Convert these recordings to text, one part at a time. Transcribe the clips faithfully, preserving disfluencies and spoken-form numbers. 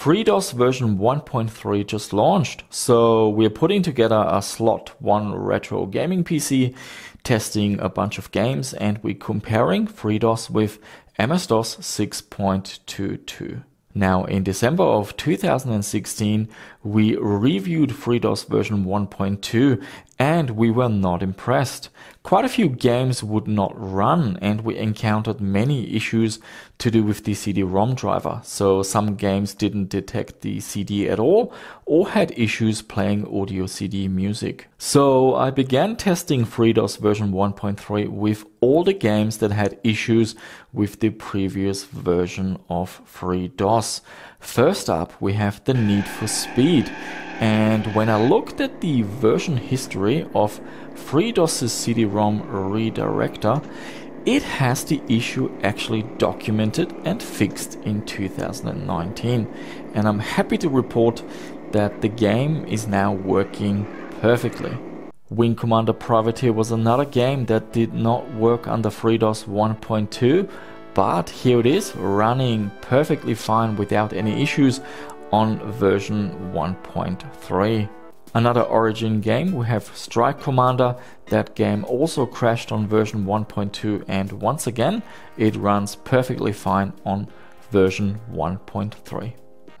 FreeDOS version one point three just launched, so we're putting together a slot one retro gaming P C, testing a bunch of games, and we're comparing FreeDOS with M S DOS six point two two. Now in December of two thousand sixteen, we reviewed FreeDOS version one point two and we were not impressed. Quite a few games would not run and we encountered many issues to do with the C D ROM driver. So some games didn't detect the C D at all or had issues playing audio C D music. So I began testing FreeDOS version one point three with all the games that had issues with the previous version of FreeDOS. First up, we have the Need for Speed. And when I looked at the version history of FreeDOS's C D ROM redirector, it has the issue actually documented and fixed in two thousand nineteen. And I'm happy to report that the game is now working perfectly. Wing Commander Privateer was another game that did not work under FreeDOS one point two, but here it is running perfectly fine without any issues on version one point three. Another Origin game, we have Strike Commander. That game also crashed on version one point two and once again it runs perfectly fine on version one point three.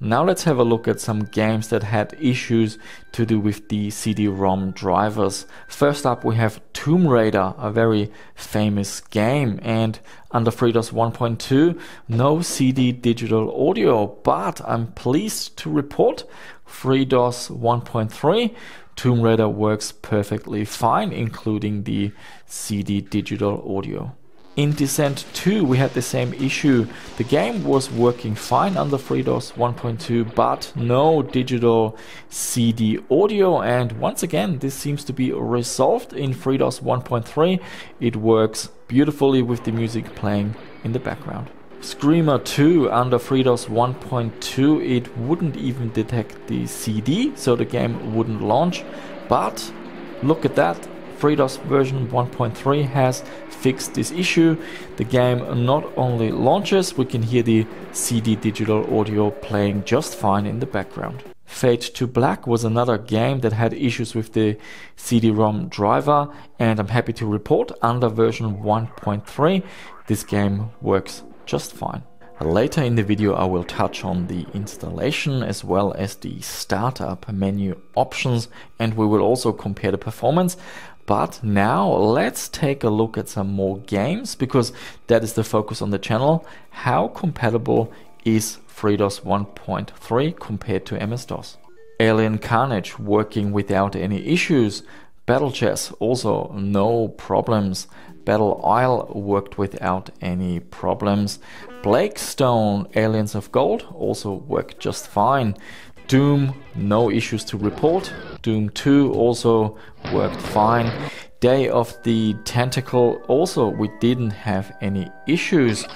Now let's have a look at some games that had issues to do with the C D ROM drivers. First up we have Tomb Raider, a very famous game, and under FreeDOS one point two no C D digital audio, but I'm pleased to report FreeDOS one point three Tomb Raider works perfectly fine, including the C D digital audio. In Descent two we had the same issue. The game was working fine under FreeDOS one point two, but no digital C D audio, and once again this seems to be resolved in FreeDOS one point three. It works beautifully with the music playing in the background. Screamer two, under FreeDOS one point two it wouldn't even detect the C D, so the game wouldn't launch, but look at that. FreeDOS version one point three has fixed this issue. The game not only launches, we can hear the C D digital audio playing just fine in the background. Fade to Black was another game that had issues with the C D ROM driver, and I'm happy to report under version one point three this game works just fine. Later in the video I will touch on the installation as well as the startup menu options, and we will also compare the performance. But now let's take a look at some more games, because that is the focus on the channel. How compatible is FreeDOS one point three compared to M S DOS? Alien Carnage working without any issues. Battle Chess also no problems. Battle Isle worked without any problems. Blake Stone Aliens of Gold also worked just fine. Doom, no issues to report. Doom two also worked fine. Day of the Tentacle, also we didn't have any issues.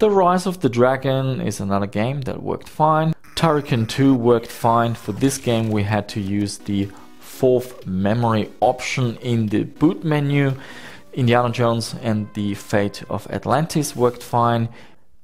The Rise of the Dragon is another game that worked fine. Turrican two worked fine. For this game we had to use the fourth memory option in the boot menu. Indiana Jones and the Fate of Atlantis worked fine.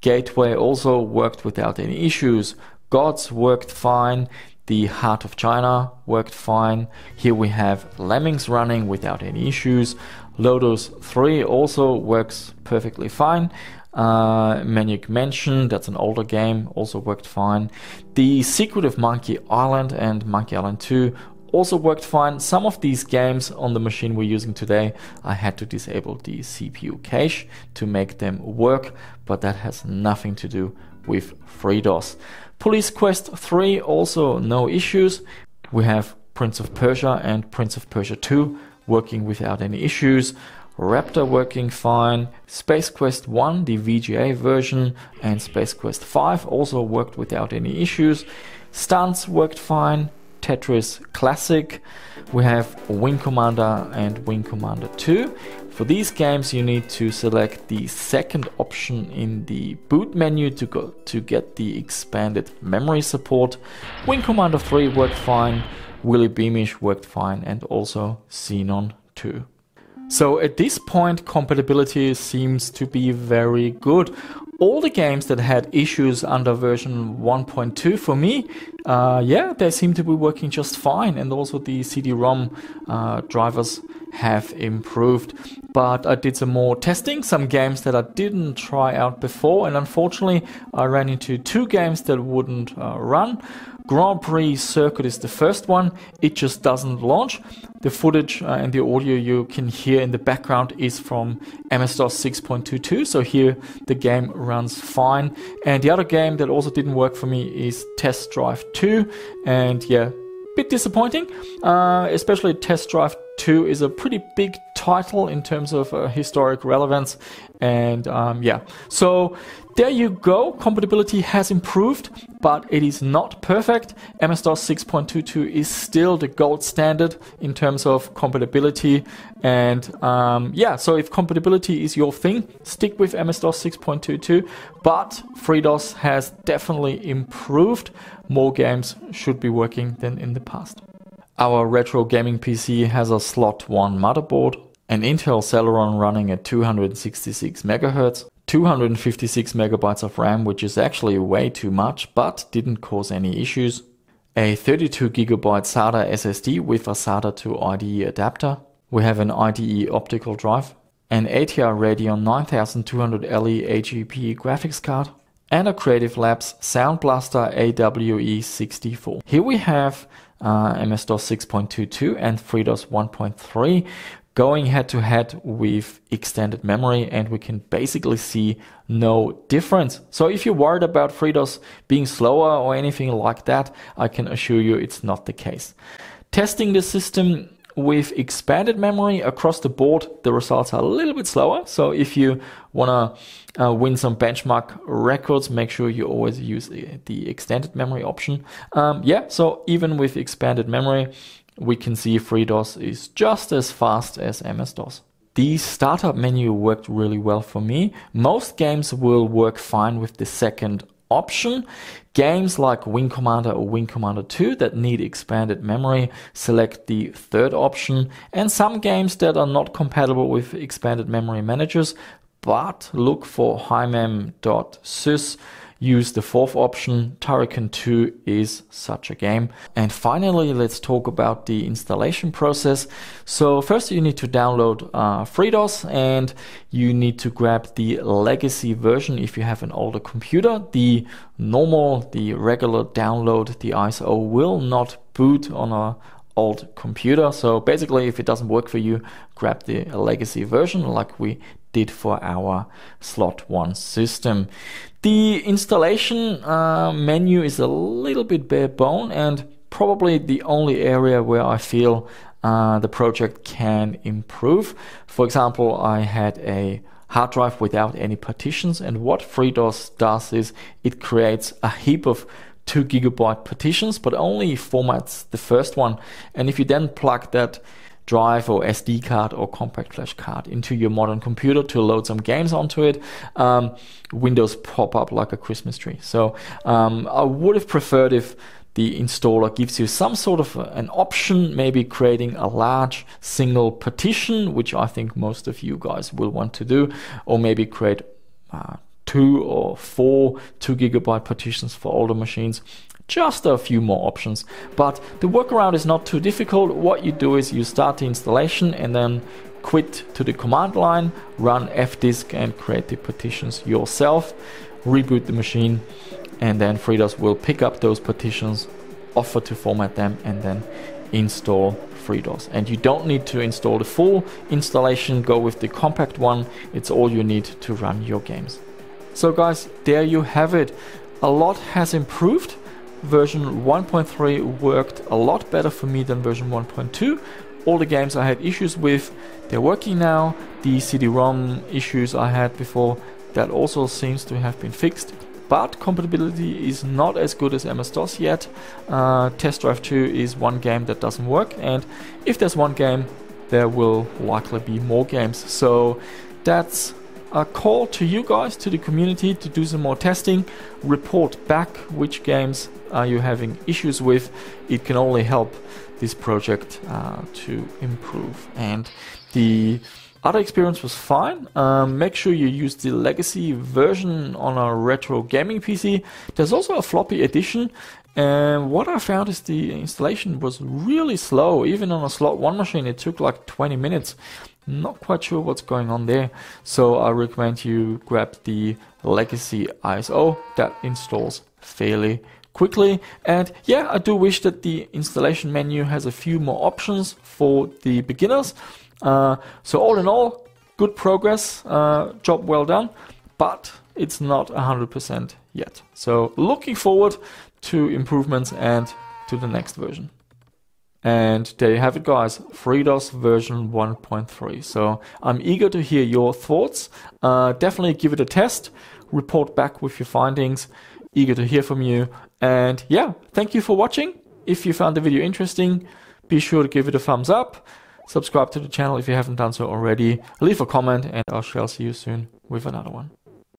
Gateway also worked without any issues. Gods worked fine. The Heart of China worked fine. Here we have Lemmings running without any issues. Lotus three also works perfectly fine. Uh, Maniac Mansion, that's an older game, also worked fine. The Secret of Monkey Island and Monkey Island two also worked fine. Some of these games on the machine we're using today, I had to disable the C P U cache to make them work, but that has nothing to do with FreeDOS. Police Quest three, also no issues. We have Prince of Persia and Prince of Persia two working without any issues. Raptor working fine. Space Quest one, the V G A version, and Space Quest five also worked without any issues. Stunts worked fine. Tetris Classic. We have Wing Commander and Wing Commander two. For these games you need to select the second option in the boot menu to go to get the expanded memory support. Wing Commander three worked fine, Willy Beamish worked fine, and also Xenon two. So at this point compatibility seems to be very good. all the games that had issues under version one point two, for me, uh, yeah, they seem to be working just fine, and also the C D ROM uh, drivers have improved. But I did some more testing, some games that I didn't try out before, and unfortunately I ran into two games that wouldn't uh, run. Grand Prix Circuit is the first one. It just doesn't launch. The footage uh, and the audio you can hear in the background is from M S DOS six point two two, so here the game runs fine. And the other game that also didn't work for me is Test Drive two, and yeah, bit disappointing, uh, especially Test Drive two is a pretty big title in terms of uh, historic relevance, and um, yeah, so there you go. Compatibility has improved, but it is not perfect. M S DOS six point two two is still the gold standard in terms of compatibility, and um, yeah, so if compatibility is your thing, stick with M S DOS six point two two, but FreeDOS has definitely improved. More games should be working than in the past. Our retro gaming P C has a slot one motherboard, an Intel Celeron running at two hundred sixty-six megahertz, two hundred fifty-six megabytes of RAM, which is actually way too much but didn't cause any issues, a thirty-two gigabyte SATA S S D with a SATA to I D E adapter. We have an I D E optical drive, an A T R Radeon nine thousand two hundred L E A G P graphics card, and a Creative Labs Sound Blaster A W E sixty-four. Here we have uh, M S DOS six point two two and FreeDOS one point three. Going head-to-head with extended memory, and we can basically see no difference. So if you're worried about FreeDOS being slower or anything like that, I can assure you it's not the case. Testing the system with expanded memory across the board, the results are a little bit slower. So if you want to uh, win some benchmark records, make sure you always use the extended memory option. Um, yeah, so even with expanded memory, we can see FreeDOS is just as fast as M S DOS. The startup menu worked really well for me. Most games will work fine with the second option. Games like Wing Commander or Wing Commander two that need expanded memory, select the third option. And some games that are not compatible with expanded memory managers, but look for high mem dot sys. Use the fourth option. Turrican two is such a game. And finally, let's talk about the installation process. So first you need to download uh, FreeDOS, and you need to grab the legacy version if you have an older computer. The normal, the regular download, the I S O will not boot on a old computer. So basically, if it doesn't work for you, grab the legacy version like we did for our slot one system. The installation uh, menu is a little bit bare bone, and probably the only area where I feel uh, the project can improve. For example, I had a hard drive without any partitions, and what FreeDOS does is it creates a heap of two gigabyte partitions, but only formats the first one. And if you then plug that drive or S D card or compact flash card into your modern computer to load some games onto it, um, Windows pop up like a Christmas tree. So um, I would have preferred if the installer gives you some sort of an option, maybe creating a large single partition, which I think most of you guys will want to do, or maybe create uh, two or four two gigabyte partitions for older machines. Just a few more options, but the workaround is not too difficult. What you do is you start the installation and then quit to the command line, run fdisk and create the partitions yourself, reboot the machine, and then FreeDOS will pick up those partitions, offer to format them, and then install FreeDOS. And you don't need to install the full installation, go with the compact one. It's all you need to run your games. So guys, there you have it. A lot has improved. Version one point three worked a lot better for me than version one point two. All the games I had issues with, they're working now. The C D ROM issues I had before, that also seems to have been fixed. But compatibility is not as good as M S DOS yet. Uh, Test Drive two is one game that doesn't work, and if there's one game, there will likely be more games. So that's a call to you guys, to the community, to do some more testing. Report back which games are you having issues with. It can only help this project uh, to improve. And the Other experience was fine. Um, make sure you use the legacy version on a retro gaming P C. There's also a floppy edition, and what I found is the installation was really slow. Even on a slot one machine it took like twenty minutes. Not quite sure what's going on there, so I recommend you grab the legacy I S O. That installs fairly quickly. And yeah, I do wish that the installation menu has a few more options for the beginners. Uh, so all in all, good progress, uh, job well done, but it's not one hundred percent yet. So looking forward to improvements and to the next version. And there you have it, guys, FreeDOS version one point three. So I'm eager to hear your thoughts. Uh, definitely give it a test, report back with your findings, eager to hear from you. And yeah, thank you for watching. If you found the video interesting, be sure to give it a thumbs up. Subscribe to the channel if you haven't done so already. Leave a comment, and I shall see you soon with another one.